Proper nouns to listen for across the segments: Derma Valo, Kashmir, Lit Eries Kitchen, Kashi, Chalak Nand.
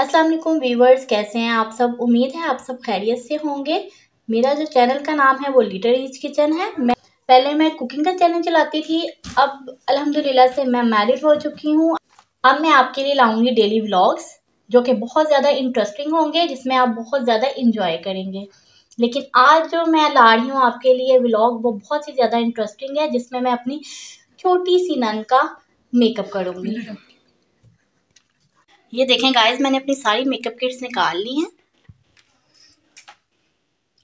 अस्सलाम वालेकुम व्यूवर्स, कैसे हैं आप सब। उम्मीद है आप सब खैरियत से होंगे। मेरा जो चैनल का नाम है वो लिट एरीज किचन है। मैं पहले कुकिंग का चैनल चलाती थी। अब अल्हम्दुलिल्लाह से मैं मैरिड हो चुकी हूँ। अब मैं आपके लिए लाऊंगी डेली व्लॉग्स जो कि बहुत ज़्यादा इंटरेस्टिंग होंगे, जिसमें आप बहुत ज़्यादा इंजॉय करेंगे। लेकिन आज जो मैं ला रही हूँ आपके लिए व्लॉग, वो बहुत ही ज़्यादा इंटरेस्टिंग है, जिसमें मैं अपनी छोटी सी नन का मेकअप करूँगी। ये देखें गाइस, मैंने अपनी सारी मेकअप किट्स निकाल ली हैं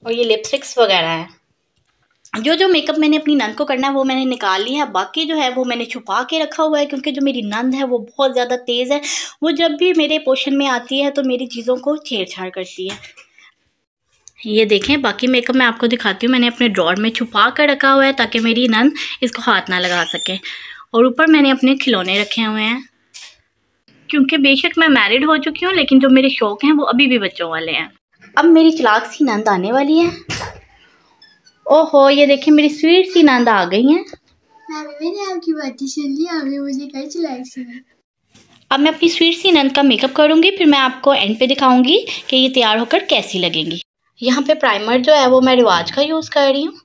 और ये लिपस्टिक्स वगैरह हैं। जो मेकअप मैंने अपनी नंद को करना है वो मैंने निकाल ली है। बाकी जो है वो मैंने छुपा के रखा हुआ है, क्योंकि जो मेरी नंद है वो बहुत ज़्यादा तेज़ है। वो जब भी मेरे पोर्शन में आती है तो मेरी चीज़ों को छेड़छाड़ करती है। ये देखें, बाकी मेकअप मैं आपको दिखाती हूँ। मैंने अपने ड्रॉअर में छुपा कर रखा हुआ है ताकि मेरी नंद इसको हाथ ना लगा सके। और ऊपर मैंने अपने खिलौने रखे हुए हैं, क्योंकि बेशक मैं मैरिड हो चुकी हूँ लेकिन जो मेरे शौक़ हैं वो अभी भी बच्चों वाले हैं। अब मेरी चलाक सी नंद आने वाली है। ओहो, ये देखें मेरी स्वीट सी नंद आ गई हैं। मैंने आपकी बातें सुन ली, आपने मुझे कई चलाक सुना। अब मैं अपनी स्वीट सी नंद का मेकअप करूँगी, फिर मैं आपको एंड पे दिखाऊँगी कि ये तैयार होकर कैसी लगेंगी। यहाँ पर प्राइमर जो है वो मैं रिवाज का यूज़ कर रही हूँ।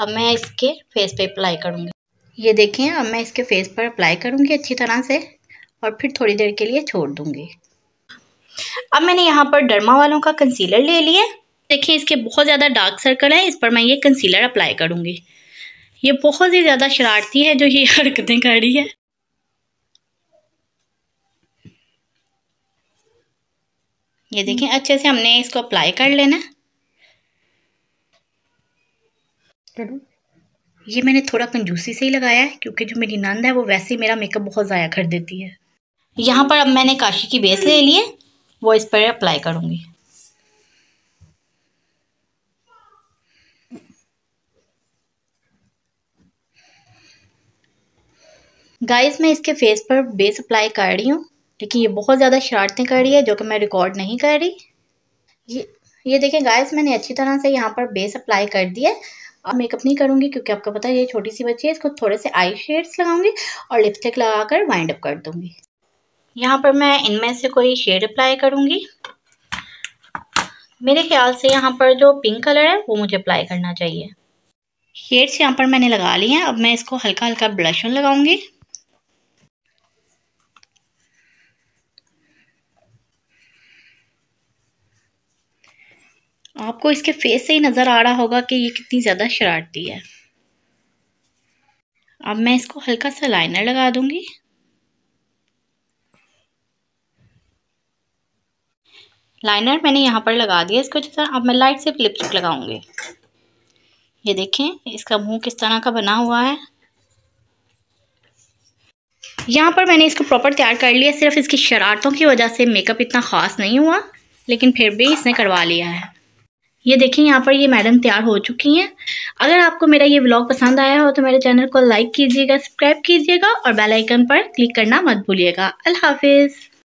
अब मैं इसके फेस पर अप्लाई करूँगी। ये देखें, अब मैं इसके फेस पर अप्लाई करूँगी अच्छी तरह से और फिर थोड़ी देर के लिए छोड़ दूंगी। अब मैंने यहाँ पर डर्मा वालों का कंसीलर ले लिया। देखिए इसके बहुत ज़्यादा डार्क सर्कल है, इस पर मैं ये कंसीलर अप्लाई करूँगी। ये बहुत ही ज़्यादा शरारती है जो ये हरकतें कर रही है। ये देखें, अच्छे से हमने इसको अप्लाई कर लेना। ये मैंने थोड़ा कंजूसी से ही लगाया है, क्योंकि जो मेरी नंद है वो वैसे ही मेरा मेकअप बहुत ज़ाया कर देती है। यहाँ पर अब मैंने काशी की बेस ले ली है, वो इस पर अप्लाई करूँगी। गाइस, मैं इसके फेस पर बेस अप्लाई कर रही हूँ, लेकिन ये बहुत ज़्यादा शरारतें कर रही है जो कि मैं रिकॉर्ड नहीं कर रही। ये देखें गाइस, मैंने अच्छी तरह से यहाँ पर बेस अप्लाई कर दिया है। अब मेकअप नहीं करूँगी क्योंकि आपको पता है ये छोटी सी बच्ची है। इसको थोड़े से आई शेड्स लगाऊंगी और लिपस्टिक लगाकर वाइंड अप कर दूँगी। यहाँ पर मैं इनमें से कोई शेड अप्लाई करूँगी। मेरे ख्याल से यहाँ पर जो पिंक कलर है वो मुझे अप्लाई करना चाहिए। शेड्स यहाँ पर मैंने लगा लिए हैं। अब मैं इसको हल्का हल्का ब्लश ऑन लगाऊँगी। आपको इसके फेस से ही नज़र आ रहा होगा कि ये कितनी ज़्यादा शरारती है। अब मैं इसको हल्का सा लाइनर लगा दूंगी। लाइनर मैंने यहाँ पर लगा दिया इसको अच्छी तरह। अब मैं लाइट से लिपस्टिक लगाऊंगी। ये देखें इसका मुंह किस तरह का बना हुआ है। यहाँ पर मैंने इसको प्रॉपर तैयार कर लिया। सिर्फ इसकी शरारतों की वजह से मेकअप इतना ख़ास नहीं हुआ, लेकिन फिर भी इसने करवा लिया है। ये देखिए यहाँ पर ये मैडम तैयार हो चुकी हैं। अगर आपको मेरा ये व्लॉग पसंद आया हो तो मेरे चैनल को लाइक कीजिएगा, सब्सक्राइब कीजिएगा और बेल आइकन पर क्लिक करना मत भूलिएगा। अल्लाह हाफिज़।